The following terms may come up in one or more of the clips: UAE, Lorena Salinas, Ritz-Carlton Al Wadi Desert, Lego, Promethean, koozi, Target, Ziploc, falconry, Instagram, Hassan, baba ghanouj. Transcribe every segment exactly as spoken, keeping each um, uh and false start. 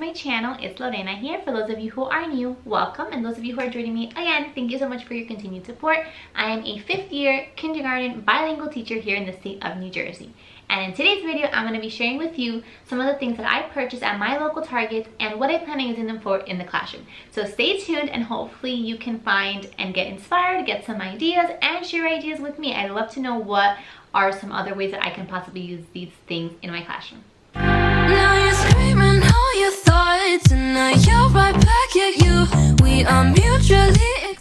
to my channel. It's Lorena here. For those of you who are new, welcome, and those of you who are joining me again, thank you so much for your continued support. I am a fifth year kindergarten bilingual teacher here in the state of New Jersey, and in today's video I'm going to be sharing with you some of the things that I purchased at my local Target and what I plan on using them for in the classroom. So stay tuned and hopefully you can find and get inspired, get some ideas, and share ideas with me. I'd love to know what are some other ways that I can possibly use these things in my classroom. Now you're screaming all your thoughts, and now you're right back at you. We are mutually.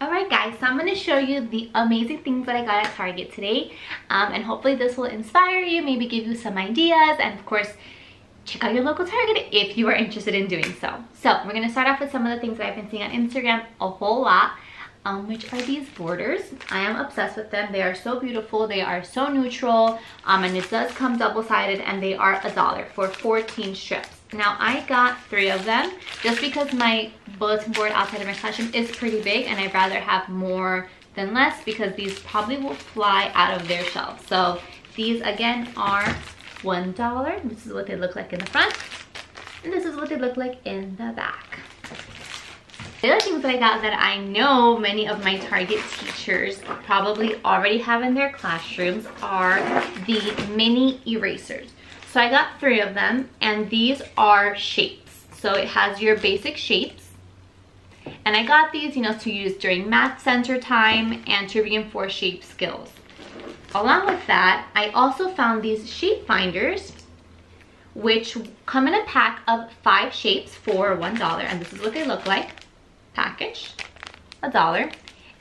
Alright guys, so I'm going to show you the amazing things that I got at Target today, um, and hopefully this will inspire you, maybe give you some ideas, and of course check out your local Target if you are interested in doing so. So we're going to start off with some of the things that I've been seeing on Instagram a whole lot, Um, which are these borders. I am obsessed with them. They are so beautiful. They are so neutral, um, and it does come double-sided, and they are a dollar for fourteen strips. Now I got three of them just because my bulletin board outside of my classroom is pretty big, and I'd rather have more than less because these probably will fly out of their shelves. So these again are one dollar. This is what they look like in the front, and this is what they look like in the back. The other things that I got that I know many of my Target teachers probably already have in their classrooms are the mini erasers. So I got three of them, and these are shapes. So it has your basic shapes, and I got these, you know, to use during math center time and to reinforce shape skills. Along with that, I also found these shape finders, which come in a pack of five shapes for one dollar, and this is what they look like. Package, a dollar,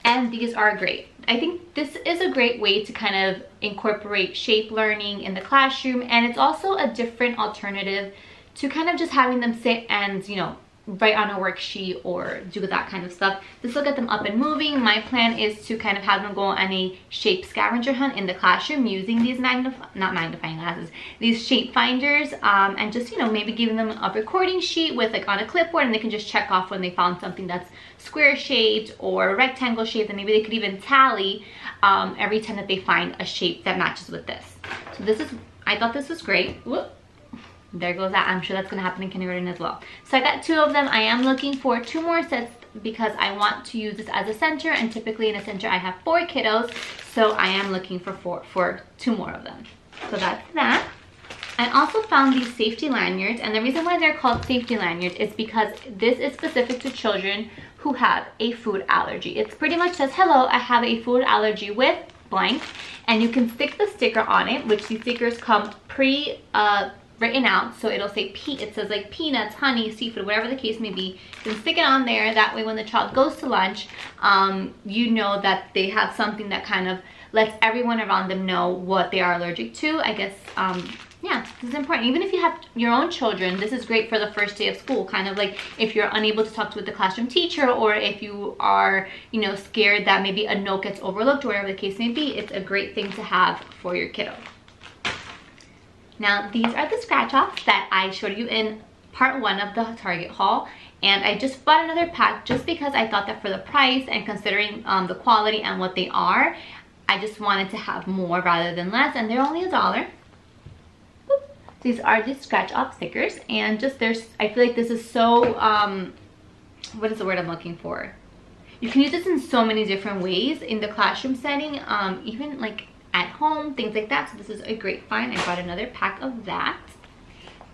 and these are great. I think this is a great way to kind of incorporate shape learning in the classroom, and it's also a different alternative to kind of just having them sit and, you know, write on a worksheet or do that kind of stuff. This will get them up and moving. My plan is to kind of have them go on a shape scavenger hunt in the classroom using these magnif- not magnifying glasses, these shape finders, um, and just, you know, maybe giving them a recording sheet with, like, on a clipboard, and they can just check off when they found something that's square shaped or rectangle shaped, and maybe they could even tally um, every time that they find a shape that matches with this. So this is, I thought this was great. Whoop. There goes that. I'm sure that's going to happen in kindergarten as well. So I got two of them. I am looking for two more sets because I want to use this as a center, and typically in a center I have four kiddos, so I am looking for four for two more of them. So that's that. I also found these safety lanyards, and the reason why they're called safety lanyards is because this is specific to children who have a food allergy. It pretty much says, hello, I have a food allergy with blank, and you can stick the sticker on it, which these stickers come pre uh written out, so it'll say pe it says like peanuts, honey, seafood, whatever the case may be. You can stick it on there, that way when the child goes to lunch, um, you know that they have something that kind of lets everyone around them know what they are allergic to. I guess, um, yeah, this is important. Even if you have your own children, this is great for the first day of school, kind of like if you're unable to talk to with the classroom teacher, or if you are, you know, scared that maybe a note gets overlooked, whatever the case may be, it's a great thing to have for your kiddo. Now, these are the scratch-offs that I showed you in part one of the Target haul, and I just bought another pack just because I thought that for the price and considering um, the quality and what they are, I just wanted to have more rather than less, and they're only a dollar. These are just scratch-off stickers, and just there's, I feel like this is so, um, what is the word I'm looking for? You can use this in so many different ways in the classroom setting, um, even like at home, things like that. So this is a great find. I bought another pack of that,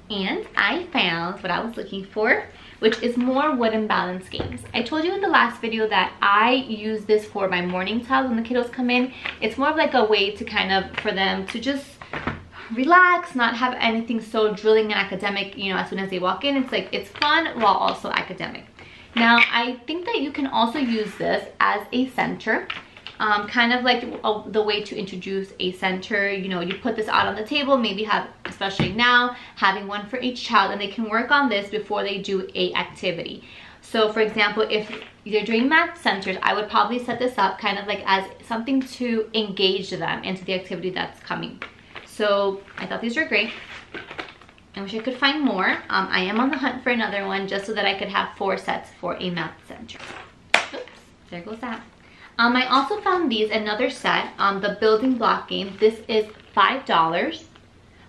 and I found what I was looking for, which is more wood and balance games. I told you in the last video that I use this for my morning tiles when the kiddos come in. It's more of like a way to kind of for them to just relax, not have anything so drilling and academic, you know, as soon as they walk in. It's like it's fun while also academic. Now I think that you can also use this as a center. Um, kind of like a, the way to introduce a center, you know, you put this out on the table, maybe have, especially now, having one for each child, and they can work on this before they do a activity. So for example, if you're doing math centers, I would probably set this up kind of like as something to engage them into the activity that's coming. So I thought these were great. I wish I could find more. Um, I am on the hunt for another one just so that I could have four sets for a math center. Oops, there goes that. Um, I also found these, another set, um, the building block game. This is five dollars.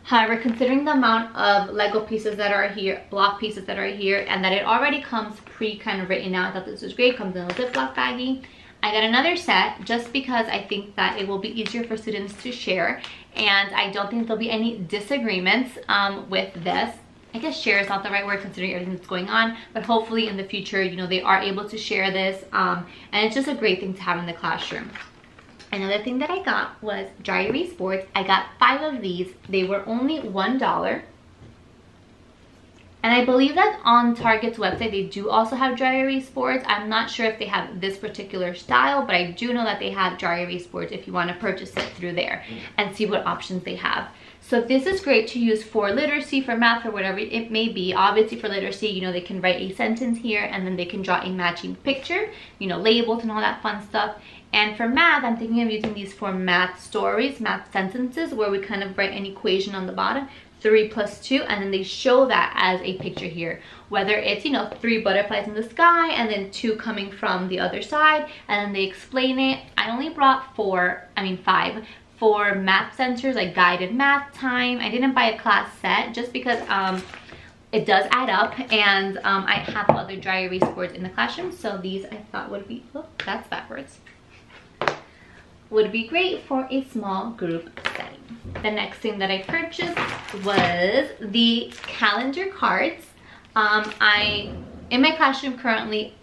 However, considering the amount of Lego pieces that are here, block pieces that are here, and that it already comes pre kind of written out, I thought this was great. Comes in a Ziploc baggie. I got another set just because I think that it will be easier for students to share, and I don't think there'll be any disagreements um, with this. I guess share is not the right word considering everything that's going on, but hopefully in the future, you know, they are able to share this, um, and it's just a great thing to have in the classroom. Another thing that I got was dry erase boards. I got five of these. They were only one dollar. And I believe that on Target's website, they do also have dry erase boards. I'm not sure if they have this particular style, but I do know that they have dry erase boards if you want to purchase it through there and see what options they have. So this is great to use for literacy, for math, or whatever it may be. Obviously for literacy, you know, they can write a sentence here and then they can draw a matching picture, you know, labels and all that fun stuff. And for math, I'm thinking of using these for math stories, math sentences, where we kind of write an equation on the bottom. three plus two, and then they show that as a picture here, whether it's, you know, three butterflies in the sky and then two coming from the other side, and then they explain it. I only brought four, I mean five, for math centers, like guided math time. I didn't buy a class set just because um, it does add up, and um, I have other dry erase boards in the classroom, so these I thought would be, oh, that's backwards, would be great for a small group setting. The next thing that I purchased was the calendar cards. Um, I, in my classroom currently,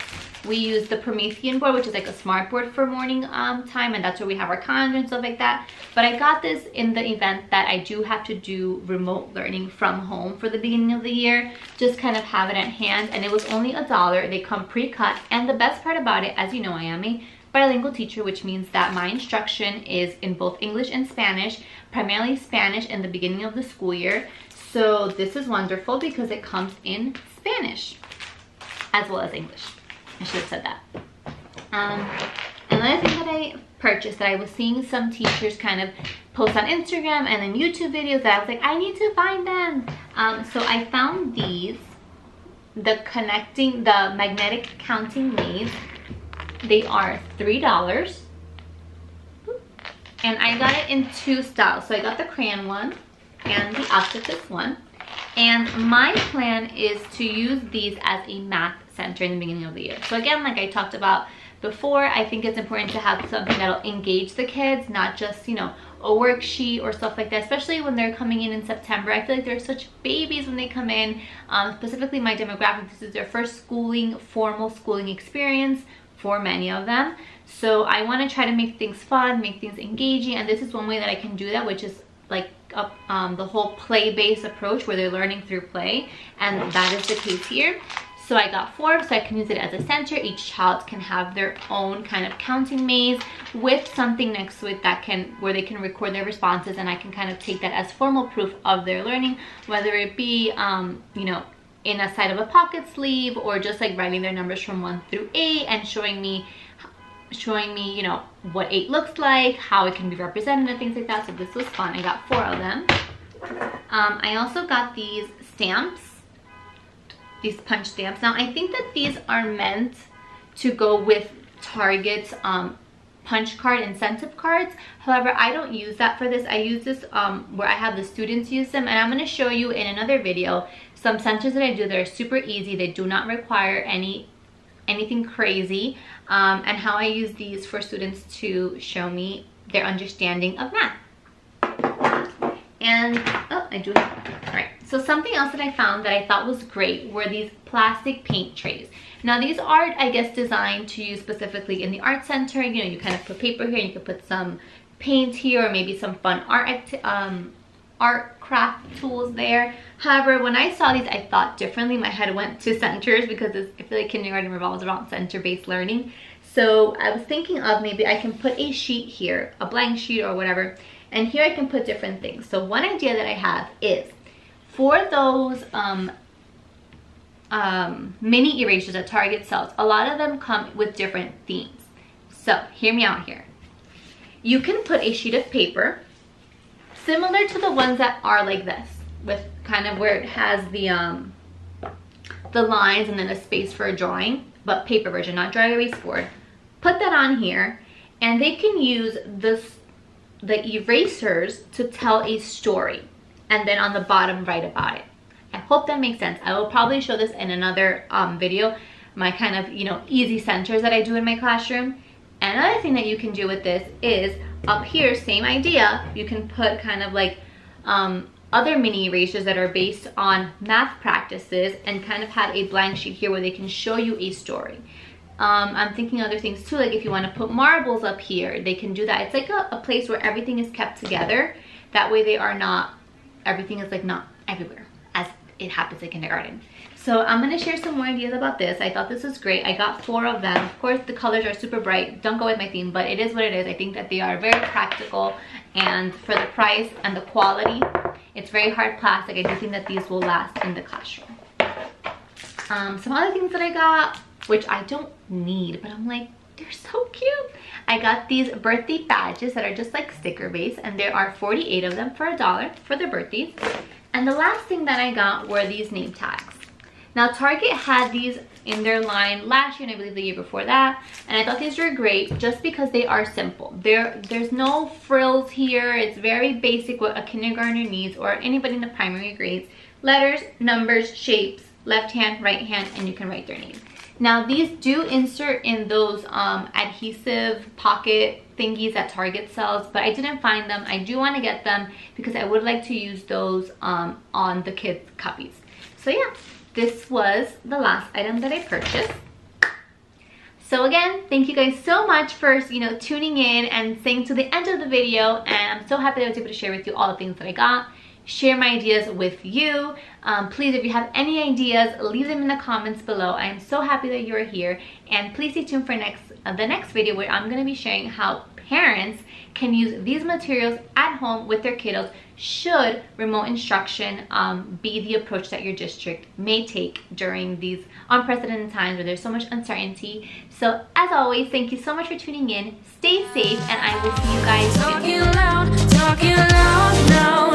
we use the Promethean board, which is like a smart board for morning um, time, and that's where we have our calendar and stuff like that. But I got this in the event that I do have to do remote learning from home for the beginning of the year, just kind of have it at hand, and it was only a dollar. They come pre-cut, and the best part about it, as you know, I am a bilingual teacher, which means that my instruction is in both English and Spanish, primarily Spanish in the beginning of the school year. So this is wonderful because it comes in Spanish as well as English. I should have said that. Um, another thing that I purchased that I was seeing some teachers kind of post on Instagram and in YouTube videos that I was like, I need to find them. Um, so I found these, the connecting, the magnetic counting leads. They are three dollars, and I got it in two styles. So I got the crayon one and the octopus one, and my plan is to use these as a math center in the beginning of the year. So again, like I talked about before, I think it's important to have something that'll engage the kids, not just, you know, a worksheet or stuff like that, especially when they're coming in in September. I feel like they're such babies when they come in, um, specifically my demographic. This is their first schooling, formal schooling experience for many of them. So I want to try to make things fun, make things engaging, and this is one way that I can do that, which is like up um, the whole play-based approach where they're learning through play, and that is the case here. So I got four, so I can use it as a center. Each child can have their own kind of counting maze with something next to it that can, where they can record their responses, and I can kind of take that as formal proof of their learning, whether it be um, you know, in a side of a pocket sleeve, or just like writing their numbers from one through eight and showing me, showing me, you know, what eight looks like, how it can be represented, and things like that. So this was fun. I got four of them. Um, I also got these stamps, these punch stamps. Now I think that these are meant to go with Target's um, punch card incentive cards. However, I don't use that for this. I use this um, where I have the students use them, and I'm going to show you in another video some centers that I do that are super easy. They do not require any anything crazy, um, and how I use these for students to show me their understanding of math. And oh, I do have, all right. So something else that I found that I thought was great were these plastic paint trays. Now these are, I guess, designed to use specifically in the art center. You know, you kind of put paper here, and you could put some paint here, or maybe some fun art acti um, art craft tools there. However, when I saw these, I thought differently. My head went to centers because I feel like kindergarten revolves around center-based learning. So I was thinking of maybe I can put a sheet here, a blank sheet or whatever, and here I can put different things. So one idea that I have is for those um, um, mini erasers that Target sells, a lot of them come with different themes. So hear me out here. You can put a sheet of paper similar to the ones that are like this, with kind of where it has the um, the lines and then a space for a drawing, but paper version, not dry erase board. Put that on here, and they can use this, the erasers to tell a story. and then on the bottom write about it. I hope that makes sense. I will probably show this in another um, video, my kind of, you know, easy centers that I do in my classroom. And another thing that you can do with this is up here, same idea, you can put kind of like um, other mini erasures that are based on math practices and kind of have a blank sheet here where they can show you a story. Um, I'm thinking other things too, like if you want to put marbles up here, they can do that. It's like a, a place where everything is kept together. That way they are not, everything is like not everywhere as it happens in kindergarten. So I'm going to share some more ideas about this. I thought this was great. I got four of them. Of course, the colors are super bright. Don't go with my theme, but it is what it is. I think that they are very practical, and for the price and the quality, it's very hard plastic. I do think that these will last in the classroom. Um, some other things that I got, which I don't need, but I'm like, they're so cute. I got these birthday badges that are just like sticker based, and there are forty-eight of them for a dollar for their birthdays. And the last thing that I got were these name tags. Now, Target had these in their line last year, and I believe the year before that, and I thought these were great just because they are simple. There, there's no frills here. It's very basic what a kindergartner needs, or anybody in the primary grades. Letters, numbers, shapes, left hand, right hand, and you can write their name. Now, these do insert in those um, adhesive pocket thingies that Target sells, but I didn't find them. I do want to get them because I would like to use those um, on the kids' copies. So yeah. This was the last item that I purchased. So again, thank you guys so much for, you know, tuning in and staying to the end of the video. And I'm so happy that I was able to share with you all the things that I got, share my ideas with you. Um, please, if you have any ideas, leave them in the comments below. I am so happy that you are here. And please stay tuned for next uh, the next video, where I'm going to be sharing how parents can use these materials at home with their kiddos, should remote instruction um, be the approach that your district may take during these unprecedented times where there's so much uncertainty. So as always, thank you so much for tuning in. Stay safe, and I will see you guys soon. Talking loud, talking loud now.